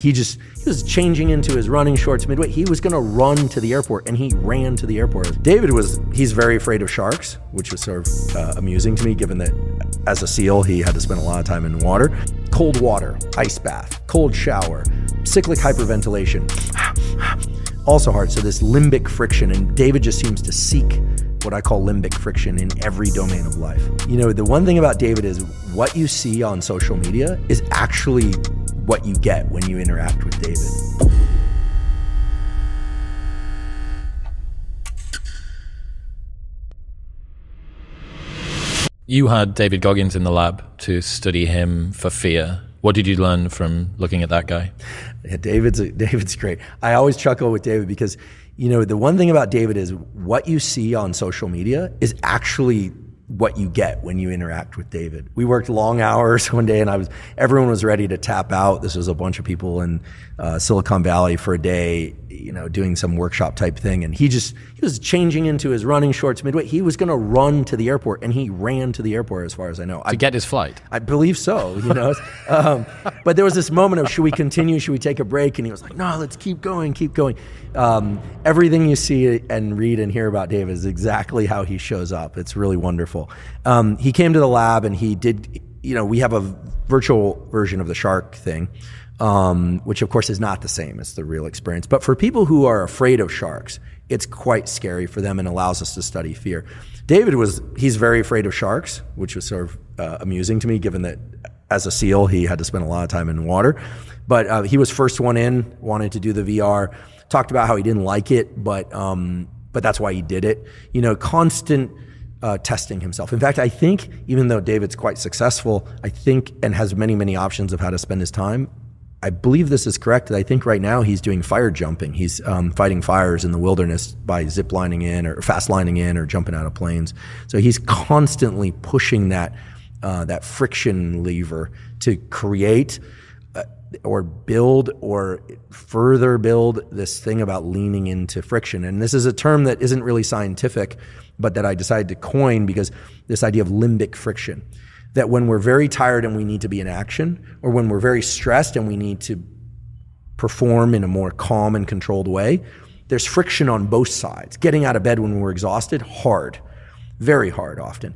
He was changing into his running shorts midway. He was gonna run to the airport, and he ran to the airport. David he's very afraid of sharks, which was sort of amusing to me, given that as a SEAL, he had to spend a lot of time in water. Cold water, ice bath, cold shower, cyclic hyperventilation, also hard. So this limbic friction, and David just seems to seek what I call limbic friction in every domain of life. You know, the one thing about David is what you see on social media is actually what you get when you interact with David. You had David Goggins in the lab to study him for fear. What did you learn from looking at that guy? Yeah, David's great. I always chuckle with David because, you know, the one thing about David is what you see on social media is actually what you get when you interact with David. We worked long hours one day, and everyone was ready to tap out. This was a bunch of people in Silicon Valley for a day, you know, doing some workshop type thing. And he was changing into his running shorts midway. He was going to run to the airport, and he ran to the airport, as far as I know. To get his flight. I believe so, you know. But there was this moment of, should we continue? Should we take a break? And he was like, no, let's keep going, keep going. Everything you see and read and hear about David is exactly how he shows up. It's really wonderful. He came to the lab, and he did, you know, we have a virtual version of the shark thing, which of course is not the same as the real experience. But for people who are afraid of sharks, it's quite scary for them and allows us to study fear. David he's very afraid of sharks, which was sort of amusing to me, given that as a SEAL, he had to spend a lot of time in water. But he was first one in, wanted to do the VR, talked about how he didn't like it, but that's why he did it. You know, constant testing himself. In fact, I think even though David's quite successful, I think, and has many, many options of how to spend his time, I believe this is correct. I think right now he's doing fire jumping. He's fighting fires in the wilderness by zip lining in or fast lining in or jumping out of planes. So he's constantly pushing that friction lever to create or build or further build this thing about leaning into friction. And this is a term that isn't really scientific, but that I decided to coin because this idea of limbic friction, that when we're very tired and we need to be in action, or when we're very stressed and we need to perform in a more calm and controlled way, there's friction on both sides. Getting out of bed when we're exhausted, hard, very hard often.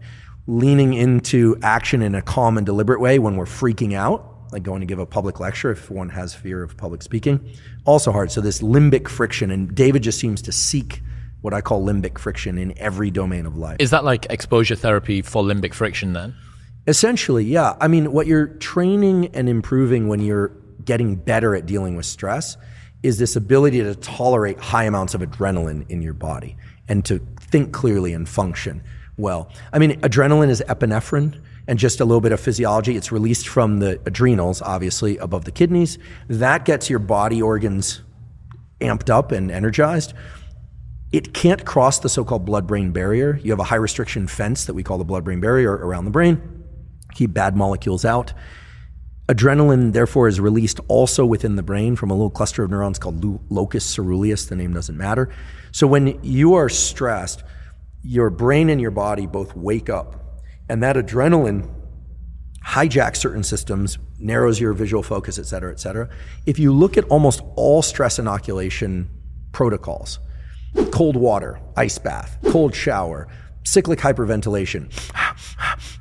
Leaning into action in a calm and deliberate way when we're freaking out, like going to give a public lecture if one has fear of public speaking, also hard. So this limbic friction, and David just seems to seek what I call limbic friction in every domain of life. Is that like exposure therapy for limbic friction then? Essentially, yeah. I mean, what you're training and improving when you're getting better at dealing with stress is this ability to tolerate high amounts of adrenaline in your body and to think clearly and function well. I mean, adrenaline is epinephrine. And just a little bit of physiology, it's released from the adrenals, obviously, above the kidneys. That gets your body organs amped up and energized. It can't cross the so-called blood-brain barrier. You have a high restriction fence that we call the blood-brain barrier around the brain, keep bad molecules out. Adrenaline, therefore, is released also within the brain from a little cluster of neurons called locus coeruleus. The name doesn't matter. So when you are stressed, your brain and your body both wake up. And that adrenaline hijacks certain systems, narrows your visual focus, et cetera, et cetera. If you look at almost all stress inoculation protocols, cold water, ice bath, cold shower, cyclic hyperventilation,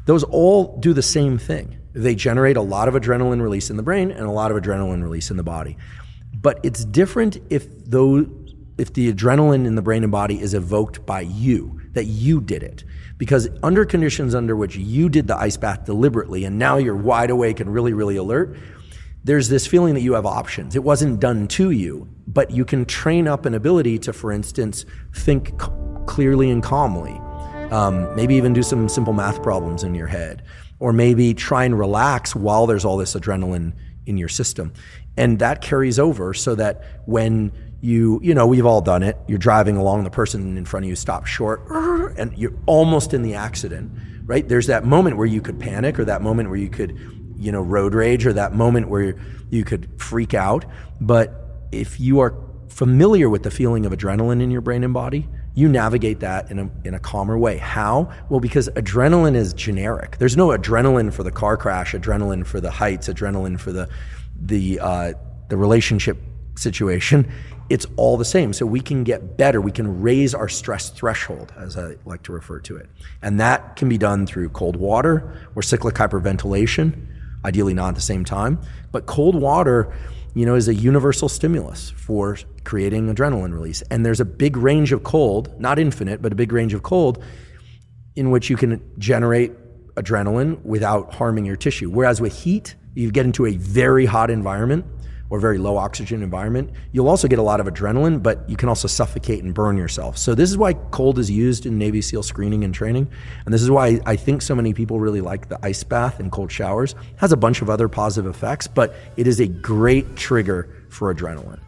those all do the same thing. They generate a lot of adrenaline release in the brain and a lot of adrenaline release in the body. But it's different if the adrenaline in the brain and body is evoked by you, that you did it. Because under conditions under which you did the ice bath deliberately and now you're wide awake and really, really alert, there's this feeling that you have options. It wasn't done to you, but you can train up an ability to, for instance, think clearly and calmly. Maybe even do some simple math problems in your head. Or maybe try and relax while there's all this adrenaline in your system. And that carries over so that when you know, we've all done it. You're driving along, the person in front of you stops short, and you're almost in the accident, right? There's that moment where you could panic, or that moment where you could, you know, road rage, or that moment where you could freak out. But if you are familiar with the feeling of adrenaline in your brain and body, you navigate that in a calmer way. How? Well, because adrenaline is generic. There's no adrenaline for the car crash, adrenaline for the heights, adrenaline for the the relationship situation, it's all the same. So we can get better. We can raise our stress threshold, as I like to refer to it. And that can be done through cold water or cyclic hyperventilation, ideally not at the same time. But cold water, you know, is a universal stimulus for creating adrenaline release. And there's a big range of cold, not infinite, but a big range of cold in which you can generate adrenaline without harming your tissue. Whereas with heat, you get into a very hot environment or very low oxygen environment, you'll also get a lot of adrenaline, but you can also suffocate and burn yourself. So this is why cold is used in Navy SEAL screening and training. And this is why I think so many people really like the ice bath and cold showers. It has a bunch of other positive effects, but it is a great trigger for adrenaline.